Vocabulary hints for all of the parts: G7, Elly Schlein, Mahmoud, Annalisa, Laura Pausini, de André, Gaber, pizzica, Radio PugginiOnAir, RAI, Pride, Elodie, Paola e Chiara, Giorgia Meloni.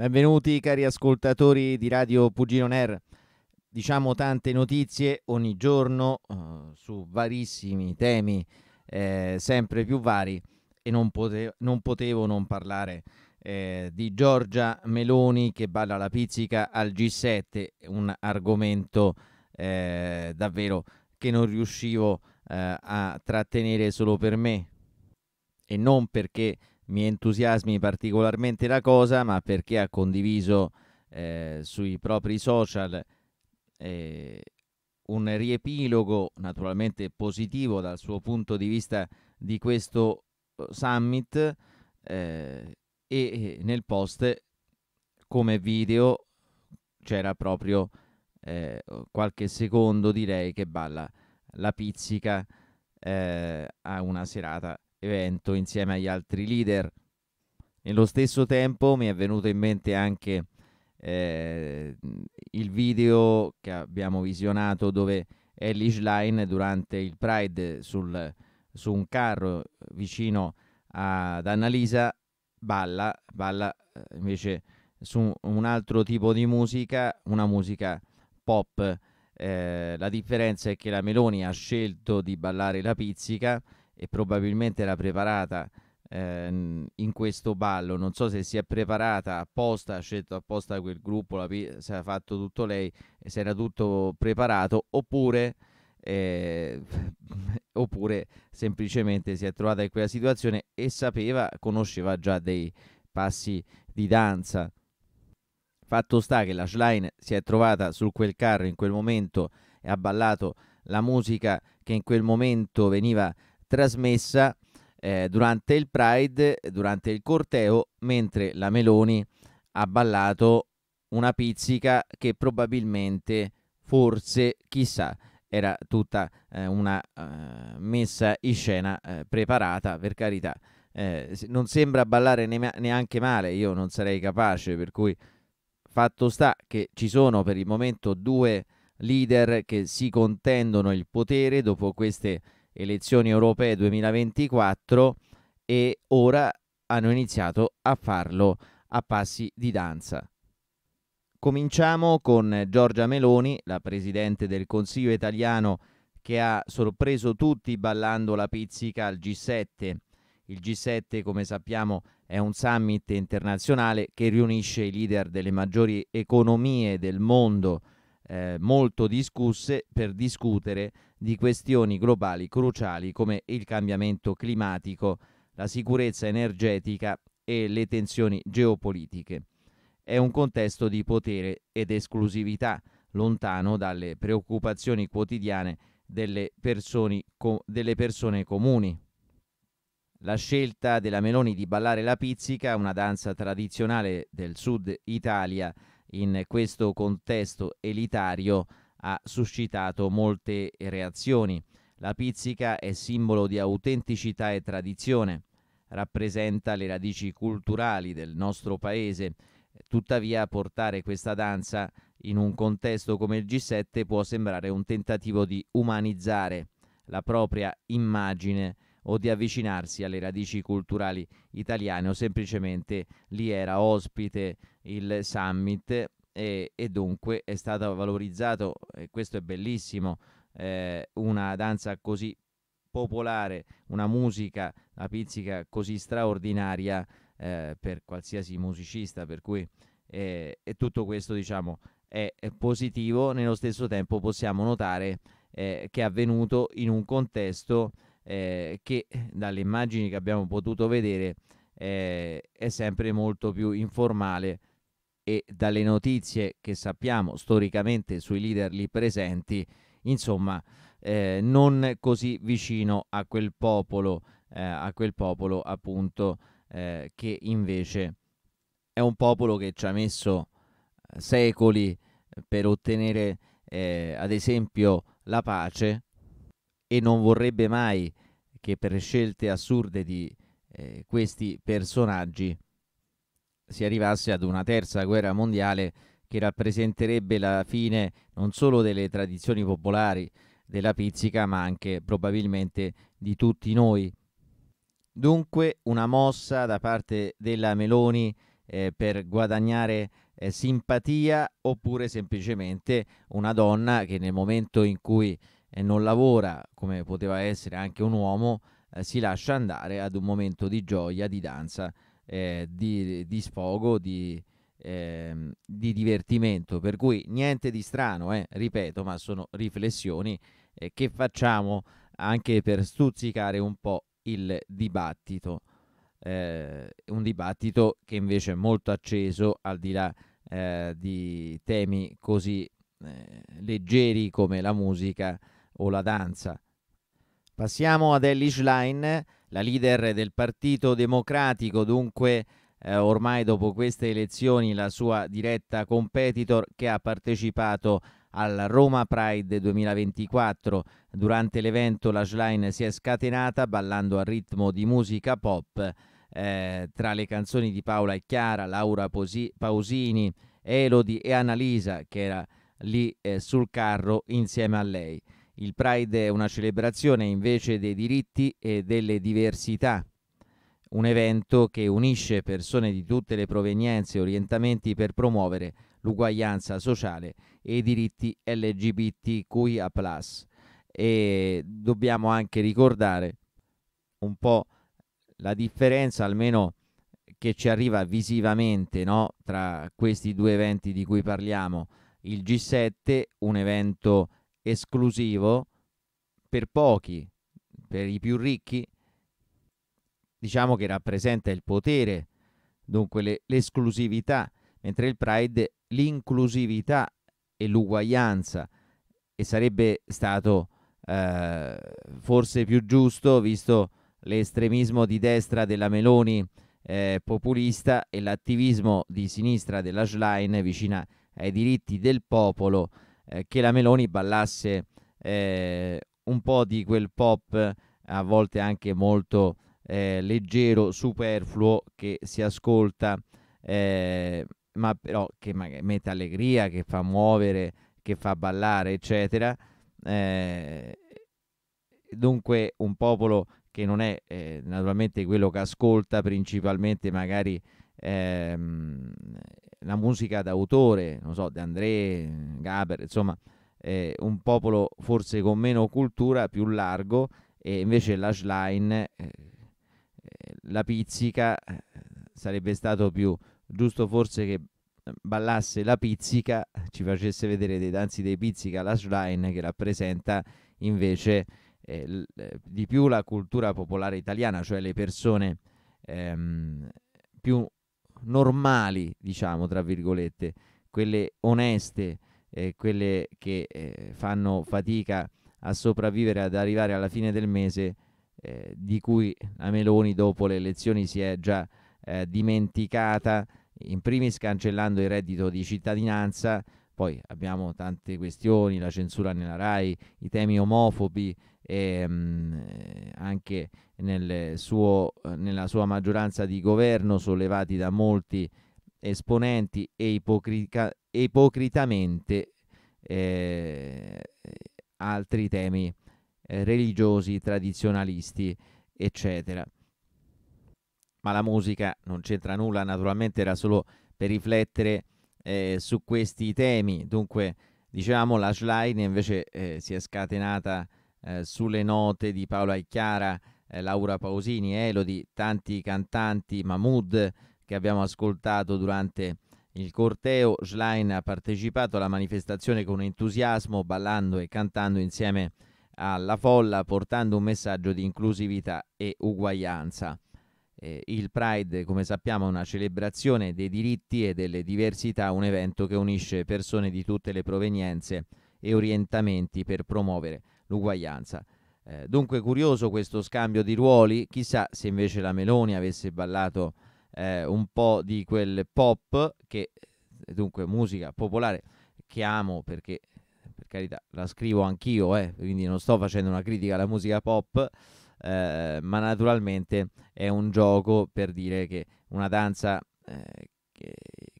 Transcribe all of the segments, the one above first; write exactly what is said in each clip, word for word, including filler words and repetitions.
Benvenuti cari ascoltatori di Radio PugginiOnAir. Diciamo tante notizie ogni giorno eh, su varissimi temi, eh, sempre più vari, e non, pote- non potevo non parlare eh, di Giorgia Meloni che balla la pizzica al G sette, un argomento eh, davvero che non riuscivo eh, a trattenere solo per me, e non perché mi entusiasmi particolarmente la cosa, ma perché ha condiviso eh, sui propri social eh, un riepilogo naturalmente positivo dal suo punto di vista di questo summit, eh, e nel post come video c'era proprio eh, qualche secondo di lei che balla la pizzica eh, a una serata evento insieme agli altri leader. Nello stesso tempo mi è venuto in mente anche eh, il video che abbiamo visionato dove Elly Schlein durante il Pride sul, su un carro vicino ad Annalisa balla, balla invece su un altro tipo di musica, una musica pop. Eh, la differenza è che la Meloni ha scelto di ballare la pizzica e probabilmente era preparata eh, in questo ballo. Non so se si è preparata apposta, ha scelto apposta quel gruppo, la pi- si era fatto tutto lei, si era tutto preparato, oppure, eh, oppure semplicemente si è trovata in quella situazione e sapeva, conosceva già dei passi di danza. Fatto sta che la Schlein si è trovata su quel carro in quel momento e ha ballato la musica che in quel momento veniva trasmessa eh, durante il Pride, durante il corteo, mentre la Meloni ha ballato una pizzica che probabilmente, forse, chissà, era tutta eh, una eh, messa in scena eh, preparata, per carità. Eh, non sembra ballare ne- neanche male, io non sarei capace, per cui fatto sta che ci sono per il momento due leader che si contendono il potere dopo queste elezioni europee duemilaventiquattro, e ora hanno iniziato a farlo a passi di danza. Cominciamo con Giorgia Meloni, la presidente del Consiglio italiano, che ha sorpreso tutti ballando la pizzica al G sette. Il G sette, come sappiamo, è un summit internazionale che riunisce i leader delle maggiori economie del mondo, eh, molto discusse, per discutere di questioni globali cruciali come il cambiamento climatico, la sicurezza energetica e le tensioni geopolitiche. È un contesto di potere ed esclusività, lontano dalle preoccupazioni quotidiane delle persone, co- delle persone comuni. La scelta della Meloni di ballare la pizzica, una danza tradizionale del Sud Italia, in questo contesto elitario ha suscitato molte reazioni. La pizzica è simbolo di autenticità e tradizione, rappresenta le radici culturali del nostro paese. Tuttavia, portare questa danza in un contesto come il G sette può sembrare un tentativo di umanizzare la propria immagine o di avvicinarsi alle radici culturali italiane, o semplicemente lì era ospite il summit e, e dunque è stato valorizzato, e questo è bellissimo, eh, una danza così popolare, una musica, una pizzica così straordinaria eh, per qualsiasi musicista, per cui eh, e tutto questo, diciamo, è, è positivo. Nello stesso tempo possiamo notare eh, che è avvenuto in un contesto eh, che dalle immagini che abbiamo potuto vedere eh, è sempre molto più informale, e dalle notizie che sappiamo storicamente sui leader lì presenti, insomma, eh, non così vicino a quel popolo, eh, a quel popolo appunto eh, che invece è un popolo che ci ha messo secoli per ottenere eh, ad esempio la pace, e non vorrebbe mai che per scelte assurde di eh, questi personaggi si arrivasse ad una terza guerra mondiale che rappresenterebbe la fine non solo delle tradizioni popolari della pizzica, ma anche probabilmente di tutti noi. Dunque una mossa da parte della Meloni eh, per guadagnare eh, simpatia, oppure semplicemente una donna che nel momento in cui eh, non lavora, come poteva essere anche un uomo, eh, si lascia andare ad un momento di gioia, di danza, eh, di, di sfogo, di, eh, di divertimento. Per cui niente di strano, eh, ripeto, ma sono riflessioni eh, che facciamo anche per stuzzicare un po' il dibattito, eh, un dibattito che invece è molto acceso, al di là eh, di temi così eh, leggeri come la musica o la danza. Passiamo ad Elly Schlein, la leader del Partito Democratico, dunque eh, ormai dopo queste elezioni la sua diretta competitor, che ha partecipato al Roma Pride duemilaventiquattro. Durante l'evento la Schlein si è scatenata ballando al ritmo di musica pop, eh, tra le canzoni di Paola e Chiara, Laura Pausini, Elodie e Annalisa, che era lì eh, sul carro insieme a lei. Il Pride è una celebrazione invece dei diritti e delle diversità, un evento che unisce persone di tutte le provenienze e orientamenti per promuovere l'uguaglianza sociale e i diritti L G B T Q I A plus. E dobbiamo anche ricordare un po' la differenza, almeno che ci arriva visivamente, no? Tra questi due eventi di cui parliamo. Il G sette, un evento esclusivo per pochi, per i più ricchi, diciamo che rappresenta il potere, dunque le, l'esclusività, mentre il Pride l'inclusività e l'uguaglianza, e sarebbe stato eh, forse più giusto, visto l'estremismo di destra della Meloni eh, populista e l'attivismo di sinistra della Schlein vicina ai diritti del popolo, eh, che la Meloni ballasse eh, un po' di quel pop a volte anche molto eh, leggero, superfluo, che si ascolta eh, ma però che mette allegria, che fa muovere, che fa ballare, eccetera. Eh, dunque un popolo che non è eh, naturalmente quello che ascolta principalmente magari ehm, la musica d'autore, non so, de André, Gaber, insomma eh, un popolo forse con meno cultura, più largo, e invece la Schlein, eh, la pizzica, eh, sarebbe stato più giusto forse che ballasse la pizzica, ci facesse vedere dei danzi dei pizzica la Schlein, che rappresenta invece eh, l, di più la cultura popolare italiana, cioè le persone ehm, più normali, diciamo tra virgolette, quelle oneste, eh, quelle che eh, fanno fatica a sopravvivere, ad arrivare alla fine del mese, eh, di cui la Meloni dopo le elezioni si è già eh, dimenticata, in primis cancellando il reddito di cittadinanza. Poi abbiamo tante questioni, la censura nella RAI, i temi omofobi, e, mh, anche nel suo, nella sua maggioranza di governo, sollevati da molti esponenti, e ipocrica, ipocritamente eh, altri temi eh, religiosi, tradizionalisti, eccetera. Ma la musica non c'entra nulla, naturalmente, era solo per riflettere eh, su questi temi. Dunque, diciamo, la Schlein invece eh, si è scatenata eh, sulle note di Paola e Chiara, eh, Laura Pausini, Elodie, tanti cantanti, Mahmoud, che abbiamo ascoltato durante il corteo. Schlein ha partecipato alla manifestazione con entusiasmo, ballando e cantando insieme alla folla, portando un messaggio di inclusività e uguaglianza. Eh, il Pride, come sappiamo, è una celebrazione dei diritti e delle diversità, un evento che unisce persone di tutte le provenienze e orientamenti per promuovere l'uguaglianza. Eh, dunque curioso questo scambio di ruoli. Chissà se invece la Meloni avesse ballato eh, un po' di quel pop, che dunque musica popolare che amo, perché per carità la scrivo anch'io, eh, quindi non sto facendo una critica alla musica pop. Eh, ma naturalmente è un gioco per dire che una danza eh, che,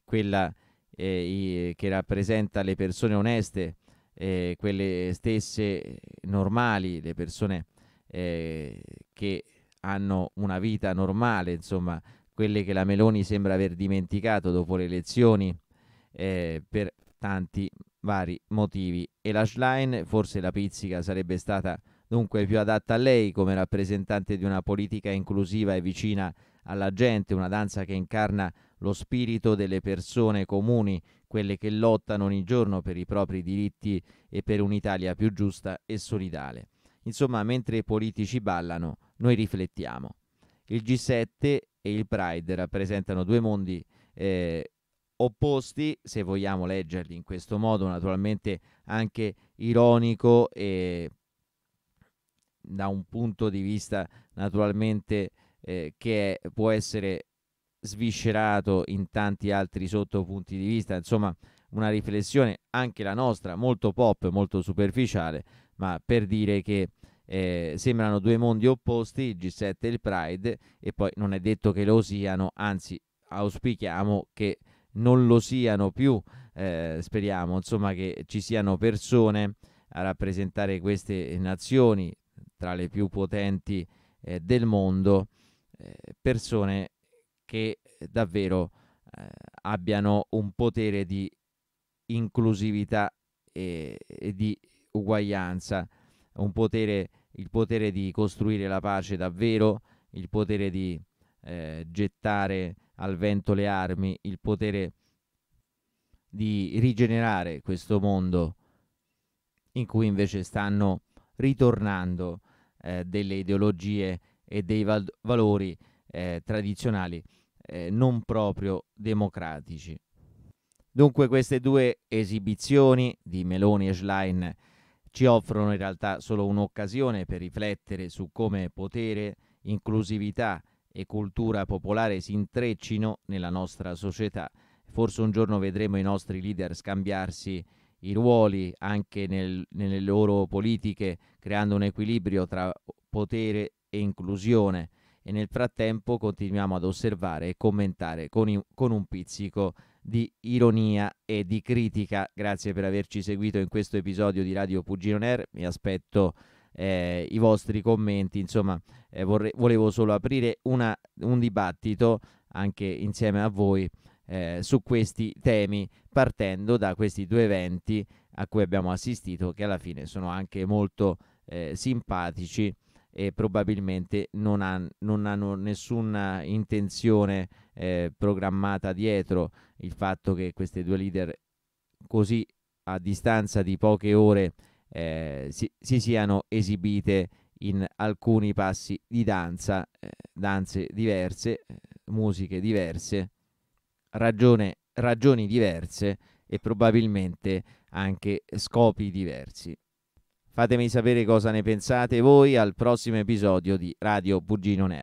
quella eh, i, che rappresenta le persone oneste, eh, quelle stesse normali, le persone eh, che hanno una vita normale, insomma quelle che la Meloni sembra aver dimenticato dopo le elezioni eh, per tanti vari motivi, e la Schlein, forse la pizzica sarebbe stata dunque più adatta a lei come rappresentante di una politica inclusiva e vicina alla gente, una danza che incarna lo spirito delle persone comuni, quelle che lottano ogni giorno per i propri diritti e per un'Italia più giusta e solidale. Insomma, mentre i politici ballano, noi riflettiamo. Il G sette e il Pride rappresentano due mondi eh, opposti, se vogliamo leggerli in questo modo, naturalmente anche ironico e da un punto di vista naturalmente eh, che può essere sviscerato in tanti altri sottopunti di vista. Insomma, una riflessione, anche la nostra, molto pop, molto superficiale, ma per dire che eh, sembrano due mondi opposti, il G sette e il Pride, e poi non è detto che lo siano, anzi auspichiamo che non lo siano più, eh, speriamo insomma che ci siano persone a rappresentare queste nazioni tra le più potenti eh, del mondo, eh, persone che davvero eh, abbiano un potere di inclusività e, e di uguaglianza, un potere, il potere di costruire la pace davvero, il potere di eh, gettare al vento le armi, il potere di rigenerare questo mondo in cui invece stanno ritornando eh, delle ideologie e dei val- valori eh, tradizionali eh, non proprio democratici. Dunque queste due esibizioni di Meloni e Schlein ci offrono in realtà solo un'occasione per riflettere su come potere, inclusività e cultura popolare si intreccino nella nostra società. Forse un giorno vedremo i nostri leader scambiarsi i ruoli anche nel, nelle loro politiche, creando un equilibrio tra potere e inclusione, e nel frattempo continuiamo ad osservare e commentare con, i, con un pizzico di ironia e di critica. Grazie per averci seguito in questo episodio di Radio PugginiOnAir, mi aspetto eh, i vostri commenti, insomma eh, vorrei, volevo solo aprire una, un dibattito anche insieme a voi Eh, su questi temi, partendo da questi due eventi a cui abbiamo assistito, che alla fine sono anche molto eh, simpatici e probabilmente non, han, non hanno nessuna intenzione eh, programmata dietro. Il fatto che questi due leader così a distanza di poche ore eh, si, si siano esibite in alcuni passi di danza, eh, danze diverse, eh, musiche diverse, Ragione, ragioni diverse e probabilmente anche scopi diversi. Fatemi sapere cosa ne pensate voi al prossimo episodio di Radio PugginiOnAir.